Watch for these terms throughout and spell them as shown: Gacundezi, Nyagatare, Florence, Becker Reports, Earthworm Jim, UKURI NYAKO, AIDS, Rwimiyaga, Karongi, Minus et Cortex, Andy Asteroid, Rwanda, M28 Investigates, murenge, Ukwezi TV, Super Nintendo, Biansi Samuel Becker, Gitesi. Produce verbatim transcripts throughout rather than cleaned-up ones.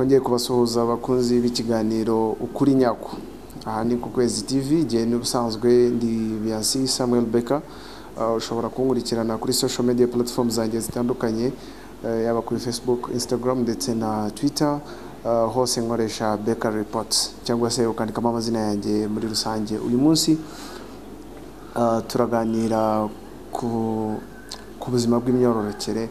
Twongeye kubasuhuza abakunzi b'ikiganiro Ukuri Nyako. Aha ni Ukwezi T V, je n'ubusanzwe ndi Biansi Samuel Becker. Ushobora uh, kungurikirana kuri social media platforms zanjye zitandukanye, uh, yaba kuri Facebook, Instagram ndetse na Twitter. Uh, hose nkoresha Becker Reports cyangwa se ukandika amazina yanjye muri rusange. Uyu munsi uh, turaganira ku ku buzima bw'imyororokere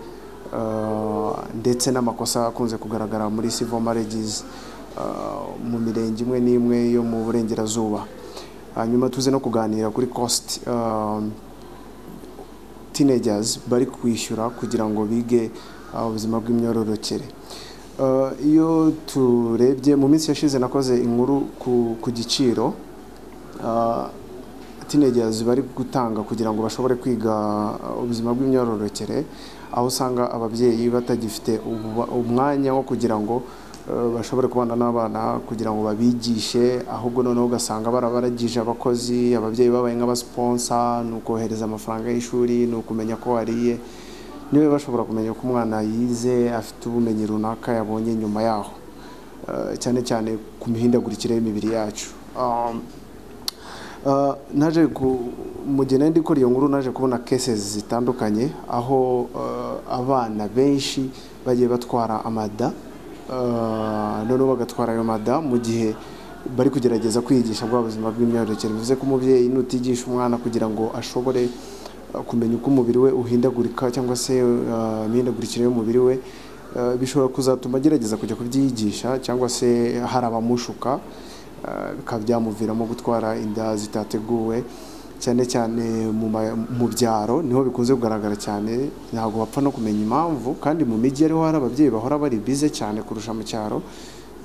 uh, ndetse n'amakosa akunze kugaragara muri civil marriages uh, mu mirenge imwe n'imwe yo mu burengerazuba. Hanyuma uh, tuze no kuganira kuri cost uh, teenagers bari kwishyura kugira ngo bige ubuzima uh, bw'imyororokere. Uh, iyo turebye mu minsi yashize nakoze inkuru ku giciro uh, teenagers bari gutanga kugira ngo bashobore kwiga ubuzima bw'imyororokere, aho usanga ababyeyi batagifite umwanya wo kugira ngo uh, bashobore kubana n'abana kugira ngo babigishe, ahubwo noneho ugasanga barabaragije abakozi, ababyeyi babaye nk'abasponsa, nukohereza amafaranga y'ishuri, nukumenya ko wariye niwe bashobora kumenya ko umwana yize afite ubumenyi runaka yabonye nyuma yaho, uh, cyane cyane ku mihindagurikire y'imibiri yacu. Um, uh, naje kumugena ndi kuri iyo nkuru naje kubona cases zitandukanye aho uh, abana benshi bagiye batwara amada, uh, noneho bagatwara ayo mada mu gihe bari kugerageza kwigisha bwa buzima bw'imyororokere. Bivuze ko umubyeyi nutigisha umwana kugira ngo ashobore kumenya uko umubiri we uhindagurika cyangwa se imihindagurikire uh, y'umubiri we, uh, bishobora kuzatuma agerageza kujya kubyigisha cyangwa se harabamushuka, bikaba uh, byamuviramo gutwara inda zitateguwe, cyane cyane mu byaro niho bikunze kugaragara cyane. Ntabwo bapfa no kumenya impamvu, kandi mu mijyi ariho hari ababyeyi bahora bari bize cyane kurusha mu cyaro.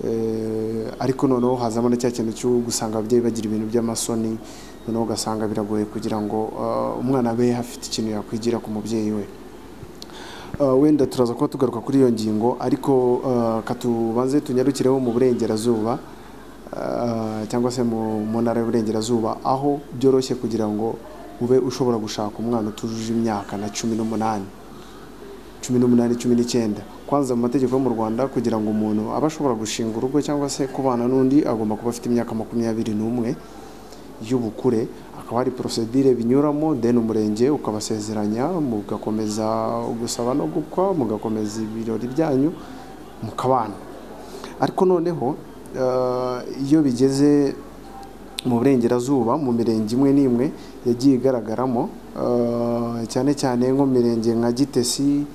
Uh, ariko noneho hazamo na cya kintu cyo gusanga ababyeyi bagira ibintu by'amasoni, noneho ugasanga biragoye kugira ngo uh, umwana abe hafite ikintu yakwigira ku mubyeyi we. Uh, wenda turaza kuba tugaruka kuri iyo ngingo, ariko uh, katubanze tunyarukireho mu burengerazuba uh, cyangwa se mu ntara y'uburengerazuba, aho byoroshye kugira ngo ube ushobora gushaka umwana utujuje imyaka na cumi n'umunani, cumi n'umunani, cumi n'icyenda. Kwanza mu mategeko mu Rwanda kugira ngo umuntu abashobora gushinga urugo cyangwa se kubana n'undi agomba kuba afite imyaka makumyabiri n'umwe y'ubukure. Akaba hari procedure binyuramo, then umurenge ukabasezeranya, mugakomeza gusaba no gukwa, mugakomeza ibirori byanyu mukabana. Ariko noneho uh, iyo bigeze mu burengerazuba mu mirenge imwe n'imwe yagiye igaragaramo, uh, cyane cyane nko mirenge nka Gitesi,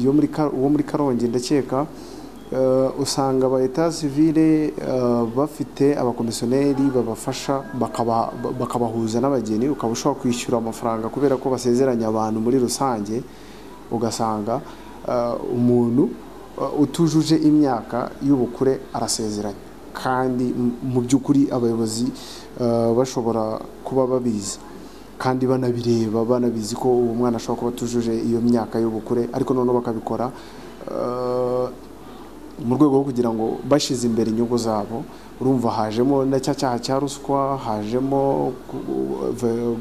iyo muri uwo muri Karongi ndakeka, usanga aba etat civile bafite abakomisiyoneri babafasha bakabahuza n'abageni, ukaba ushobora kwishyura amafaranga kubera ko basezeranya abantu muri rusange. Ugasanga umuntu utujuje imyaka y'ubukure arasezeranya, kandi mu by'ukuri abayobozi bashobora kuba babizi kandi banabireba, banabizi ko uwo mwana ashobora kuba tujuje iyo myaka y'ubukure. Ariko none bakabikora uh, mu rwego rwo kugira ngo bashize imbere inyungu zabo. Urumva hajemo na cya cyaha cya ruswa, hajemo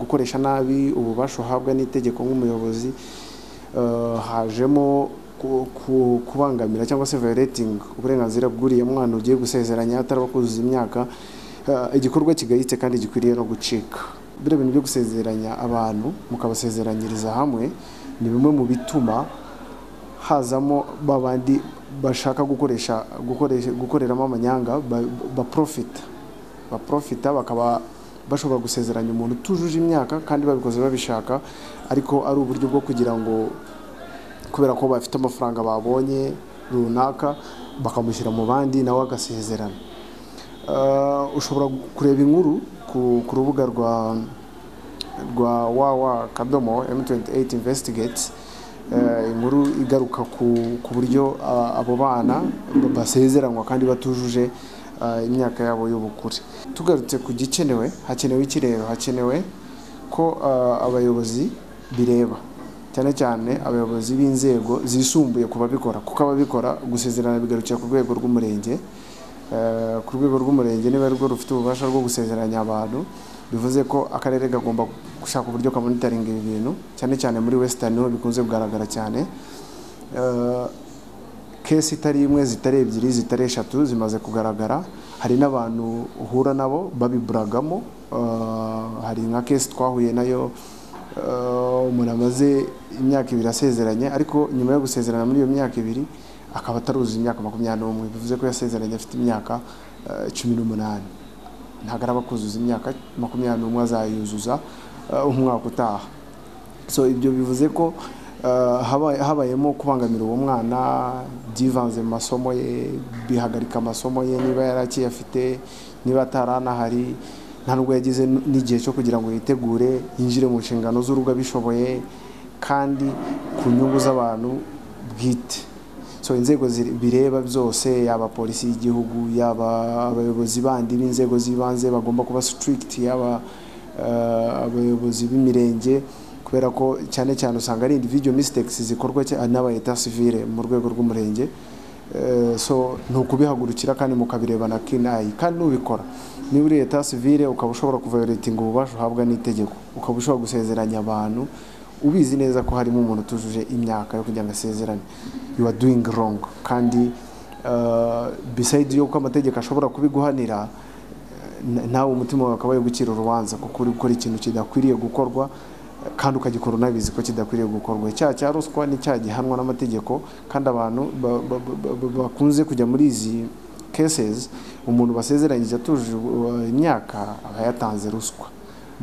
gukoresha nabi ububasha uhabwa n'itegeko nk'umuyobozi, uh, hajemo kubangamira cyangwa se violating uburenganzira bw'uriya mwana ugiye gusezeranya atarabakuzuza imyaka. Uh, igikorwa kigayitse kandi gikwiriye no gucika. Biriya bintu byo gusezeranya abantu mukabasezeranyiriza hamwe ni bimwe mu bituma hazamo babandi bashaka gukoresha gukoresha gukoreramo amanyanga, ba profita ba profita bakaba bashobora gusezeranya umuntu tujuje imyaka kandi babikoze babishaka, ariko ari uburyo bwo kugira ngo kubera ko bafite amafaranga babonye runaka bakamushyira mu bandi nawe agasezerana. Uh, ushobora kureba inkuru ku rubuga rwa rwa wawa kadomo M twenty-eight Investigates, inkuru uh, igaruka ku buryo uh, abo bana basezeranywa kandi batujuje uh, imyaka yabo y'ubukure. Tugarutse ku gikenewe, hakenewe ikirero, hakenewe ko uh, abayobozi bireba, cyane cyane abayobozi b'inzego zisumbuye ku babikora, kuko ababikora gusezerana bigarukira ku rwego rw'umurenge. Uh, ku rwego rw'umurenge niba rwo rufite ububasha rwo gusezeranya abantu, bivuze ko akarere gagomba gushaka uburyo kamonitoringa ibi bintu, cyane cyane muri Western niho bikunze kugaragara cyane. Uh, kesi itari imwe zitari ebyiri zitari eshatu zimaze kugaragara, hari n'abantu uhura nabo babiburagamo. Uh, hari nka kesi twahuye nayo umuntu amaze imyaka ibiri asezeranye, ariko nyuma yo gusezerana muri iyo myaka ibiri akaba ataruzi imyaka makumyabiri n'umwe, bivuze ko yasezeranye afite imyaka cumi n'umunani, ntagaraba kuzuza imyaka makumyabiri n'umwe azayuzuza umwaka utaha. So ibyo bivuze ko habaye habayemo kubangamira uwo mwana, divanze masomo ye, bihagarika amasomo ye niba yaraki afite, niba tarana hari ntabwo yagize n'igihe cyo kugira ngo yitegure yinjire mu nshingano z'urugo bishoboye kandi ku nyungu z'abantu bwite. So inzego bireba byose, yaba polisi y'igihugu, yaba abayobozi bandi n'inzego zibanze bagomba kuba strict, yaba abayobozi b'imirenge, kubera ko cyane cyane usanga ari individual mistakes zikorwa n'aba eta civile mu rwego rw'umurenge. So ntukubihagurukira kandi mukabirebana kinayi, kandi ubikora ni uri eta civile ukaba ushobora kuviolate ngo ubashe uhabwa n'itegeko, ukaba ushobora gusezeranya abantu ubizi neza ko harimo umuntu utujuje imyaka yo kugira ngo asezerane. You are doing wrong, kandi uh, beside yo ko amategeko ashobora kubiguhanira, nawe umutima wawe akabaye gukira urubanza kuko uri gukora ikintu kidakwiriye gukorwa kandi ukagikora unabizi ko kidakwiriye gukorwa. Icyaha cya ruswa ni icyaha gihanwa n'amategeko, kandi abantu bakunze kujya muri izi cases umuntu basezeranyije atujuje imyaka aba yatanze ruswa.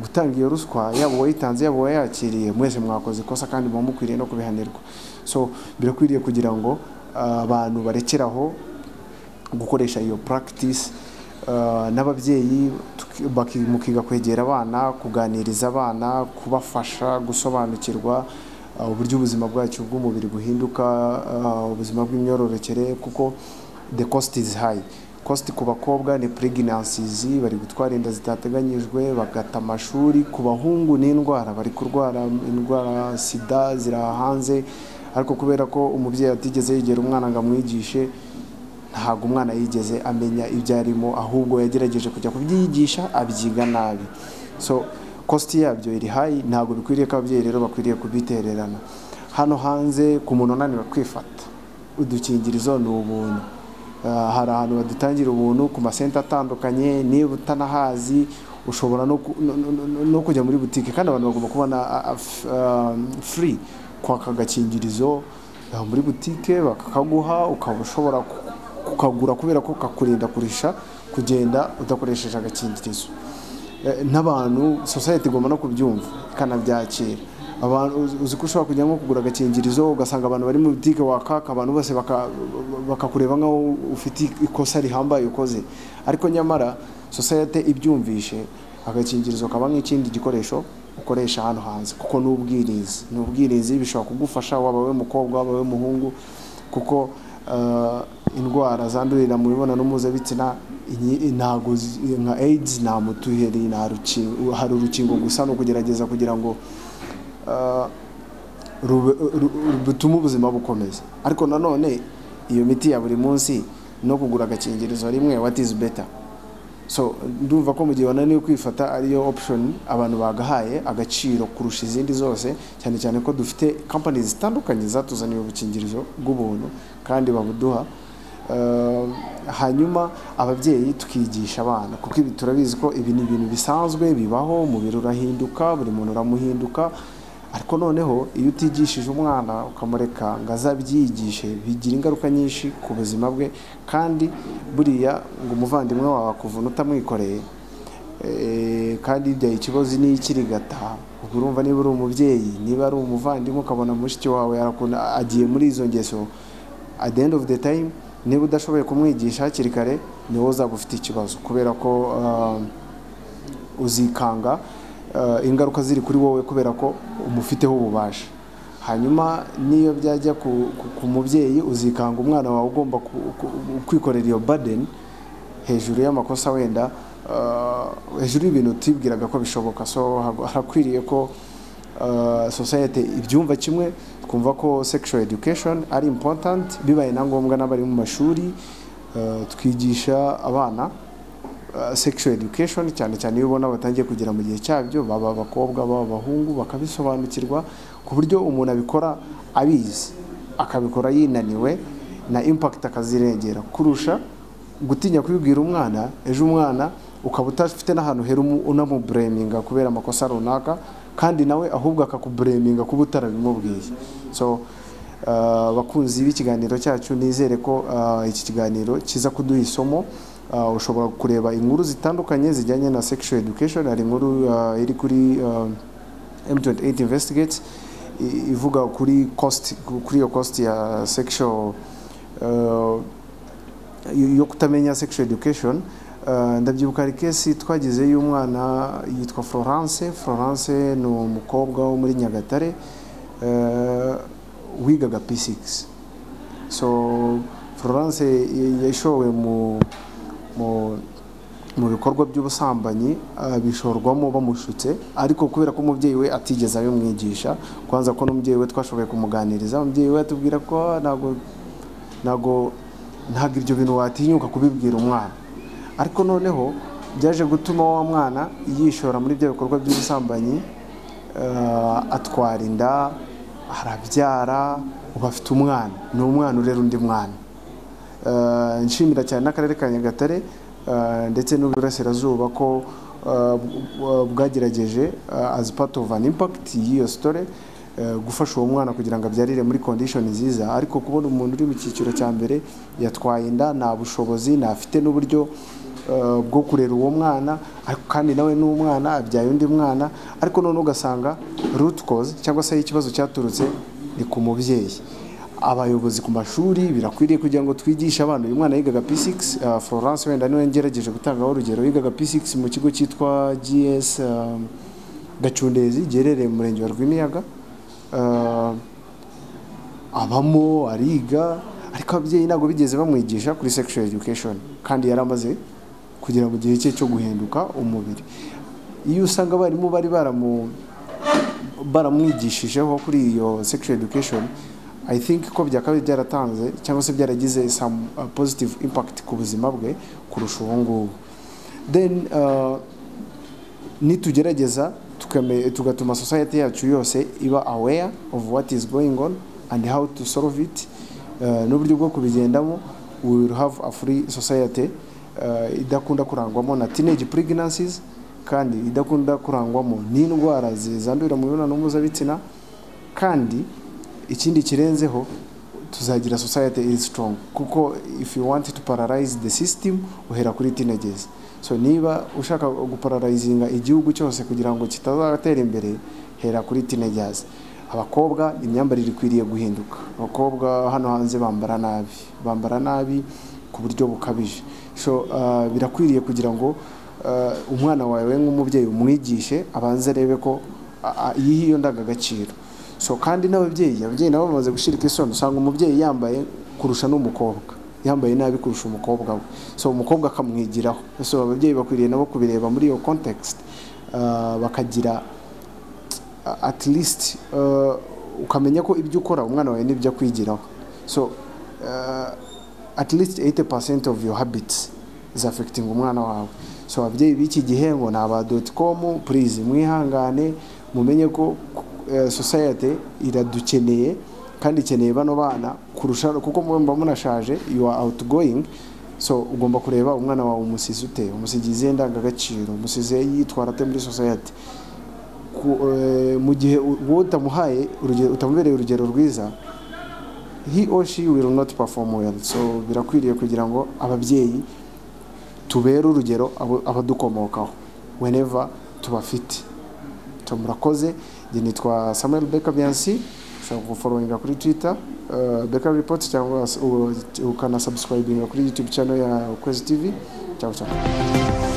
Gutanga iyo ruswa yabo wayitanze yabo wayakiriye, mwese mwakoze ikosa kandi mukwiriye no kubihanirwa. So birakwiriye kugira ngo abantu barekeraho gukoresha iyo practice, n'ababyeyi mukiga kwegera abana, kuganiriza abana, kubafasha gusobanukirwa uburyo ubuzima bwacu bw'umubiri guhinduka, ubuzima bw'imyororokere, kuko the cost is high. Cost ku bakobwa ni pregnancies, bari gutwara inda zitateganyijwe, bagata amashuri. Ku bahungu ni indwara bari kurwara, indwara sida zirahanze, ariko kubera ko umubyeyi atigeze yigera umwana ngo amwigishe, ntago umwana yigeze amenya ibyarimo, ahubwo yagerageje kujya kubyigisha abyiga nabi. So cost yabyo iri high, ntago bikwiriye ko ababyeyi rero bakwiriye kubitererana. Hano hanze ku muntu unanira kwifata, udukingirizo ni ubuntu. Hari ahantu badutangira ubuntu ku masenta atandukanye, niba utanahazi ushobora no kujya muri butike, kandi abantu bagomba kubona free kwaka agakingirizo muri butike bakaguha, ukaba ushobora kukagura kubera ko kakurinda kurisha kugenda udakoresheje agakingirizo. N'abantu society igomba no kubyumva ikanabyakira. Abantu uzi ko ushobora kujya nko kugura agakingirizo ugasanga abantu bari mu butike wakaka, abantu bose bakakureba nkaho ufite ikosa rihambaye ukoze, ariko nyamara society ibyumvishe agakingirizo kaba nk'ikindi gikoresho ukoresha hano hanze, kuko n'ubwirinzi n'ubwirinzi bishobora kugufasha, waba we mukobwa waba we muhungu, kuko indwara zandurira mu mibonano mpuzabitsina ntago nka AIDS nta mutuheri nta rukingo, hari urukingo gusa no kugerageza kugira ngo butuma ubuzima bukomeza. Ariko nanone iyo miti ya buri munsi no kugura agakingirizo rimwe, what is better? So ndumva ko mu gihe wananiwe kwifata ariyo option abantu bagahaye agaciro kurusha izindi zose, cyane cyane ko dufite companies zitandukanye zatuzaniye ubukingirizo bw'ubuntu kandi babuduha. Hanyuma ababyeyi tukigisha abana, kuko ibi turabizi ko ibi ni ibintu bisanzwe bibaho, umubiri urahinduka, buri muntu uramuhinduka. Ariko noneho iyo utigishije umwana ukamureka ngo azabyigishe, bigira ingaruka nyinshi ku buzima bwe, kandi buriya ngo umuvandimwe wawe akuvuna utamwikoreye, kandi ibyo ikibazo ni ikirigata. Ubwo urumva niba uri umubyeyi, niba ari umuvandimwe, ukabona mushiki wawe yarakunda agiye muri izo ngeso, at the end of the time niba udashoboye kumwigisha hakiri kare ni wowe uzaba ufite ikibazo, kubera ko uzikanga ingaruka ziri kuri wowe kubera ko umufiteho ububasha. Hanyuma niyo byajya ku mubyeyi, uzikanga umwana wawe ugomba kwikorera iyo burden hejuru y'amakosa, wenda hejuru y'ibintu utibwiraga ko bishoboka. So harakwiriye ko society ibyumva kimwe, twumva ko sexual education ari important, bibaye na ngombwa n'abari mu mashuri twigisha abana sexual education, cyane cyane iyo ubona batangiye kugira mu gihe cyabyo, baba bakobwa baba bahungu, bakabisobanukirwa ku buryo umuntu abikora abizi, akabikora yinaniwe, na impact akazirengera kurusha gutinya kuyibwira umwana ejo umwana ukaba utafite n'ahantu hera unamubraminga kubera amakosa runaka kandi nawe ahubwo akakubraminga kubutara bimubwiye. So bakunzi uh, b'ikiganiro cyacu nizere ko uh, iki kiganiro kiza kuduha isomo. Uh, ushobora kureba inkuru zitandukanye zijyanye na sexual education, ari inkuru uh, iri kuri uh, M twenty-eight Investigates ivuga kuri cost kuri yo cost ya sexual uh, yo kutamenya sexual education. Uh, ndabyibuka ari case twagize y'umwana yitwa Florence. Florence ni umukobwa wo muri Nyagatare uh, wigaga P six. So Florence yashowe mu mu bikorwa by'ubusambanyi bishorwamo bamushutse, ariko kubera ko umubyeyi we atigeze abimwigisha, kwanza ko umubyeyi we twashoboye kumuganiriza, umubyeyi we atubwira ko nago nago ntago ibyo bintu watinyuka kubibwira umwana. Ariko noneho byaje gutuma wa mwana yishora muri bya bikorwa by'ubusambanyi, uh, atwara inda, arabyara, ubafite umwana, ni umwana urera undi mwana. Uh, nshimira cyane n'akarere ka Nyagatare uh, ndetse n'uburasirazuba ko uh, bwagerageje uh, as part of an impact y'iyo story uh, gufasha uwo mwana kugira ngo abyarire muri condition nziza, ariko kubona umuntu uri mu cyiciro cya mbere yatwaye inda nta bushobozi nafite n'uburyo uh, bwo kurera uwo mwana, ariko kandi nawe n'umwana abyaye undi mwana, ariko none ugasanga root cause cyangwa se ikibazo cyaturutse ni ku mubyeyi. Abayobozi ku mashuri birakwiriye kugira ngo twigishe abantu. Uyu mwana yigaga P six, uh, Florence wenda niwe ngerageje gutanga urugero, yigaga P six mu kigo cyitwa G S uh, Gacundezi gerereye mu murenge wa Rwimiyaga. Uh, abamo ariga, ariko ababyeyi ntago bigeze bamwigisha kuri sexual education, kandi yaramaze kugira mu gihe cye cyo guhinduka umubiri. Iyo usanga barimo bari baramu baramwigishijeho kuri iyo sexual education, I think ko byakabaye byaratanze cyangwa se byaragize some uh, positive impact ku buzima bwe kurusha uwo nguwo. Then uh, nitugerageza tugatuma society yacu yose iba aware of what is going on and how to solve it, uh, n'uburyo bwo kubigendamo. We will have a free society uh, idakunda kurangwamo na teenage pregnancies, kandi idakunda kurangwamo n'indwara zizandurira mu mibonano mpuzabitsina, kandi ikindi kirenzeho tuzagira society is strong, kuko if you want to paralyze the system uhera kuri teenagers. So niba ushaka guparalyzinga igihugu cyose kugira ngo kitazatera imbere, hera kuri teenagers. Abakobwa imyambarire ikwiriye guhinduka. Abakobwa hano hanze bambara nabi bambara nabi ku buryo bukabije. So uh, birakwiriye kugira ngo uh, umwana wawe nk'umubyeyi umwigishe abanze rebe ko uh, yihiyo ndagagaciro. So kandi n'ababyeyi ababyeyi nabo bamaze gushirika isondo, usanga umubyeyi yambaye kurusha n'umukobwa, yambaye nabi kurusha umukobwa we, so umukobwa akamwigiraho. So ababyeyi bakwiriye nabo kubireba muri iyo context, uh, bakagira uh, at least uh, ukamenya ko ibyo ukora umwana wawe nibyo kwigiraho. So uh, at least eighty percent of your habits is affecting umwana wawe. So ababyeyi b'iki gihengo naba dot com please mwihangane, mumenye ko society iradukeneye kandi ikeneye bano bana kurusha, kuko mba munashaje, you are outgoing. So ugomba kureba umwana wawe umusize ute, umusigize ndangagaciro, umusize yitwara ate muri society. Mu gihe wowe utamuhaye urugero, utamubereye urugero rwiza, he or she will not perform well. So birakwiriye kugira ngo ababyeyi tubere urugero abadukomokaho whenever tubafite. Tumurakoze. Je nitwa Samuel Becker byansi, ushobora followinga kuri Twitter uh, Becker Reports, cyangwa ukana subscribinga kuri YouTube channel ya Ukwezi T V. Ciao ciao.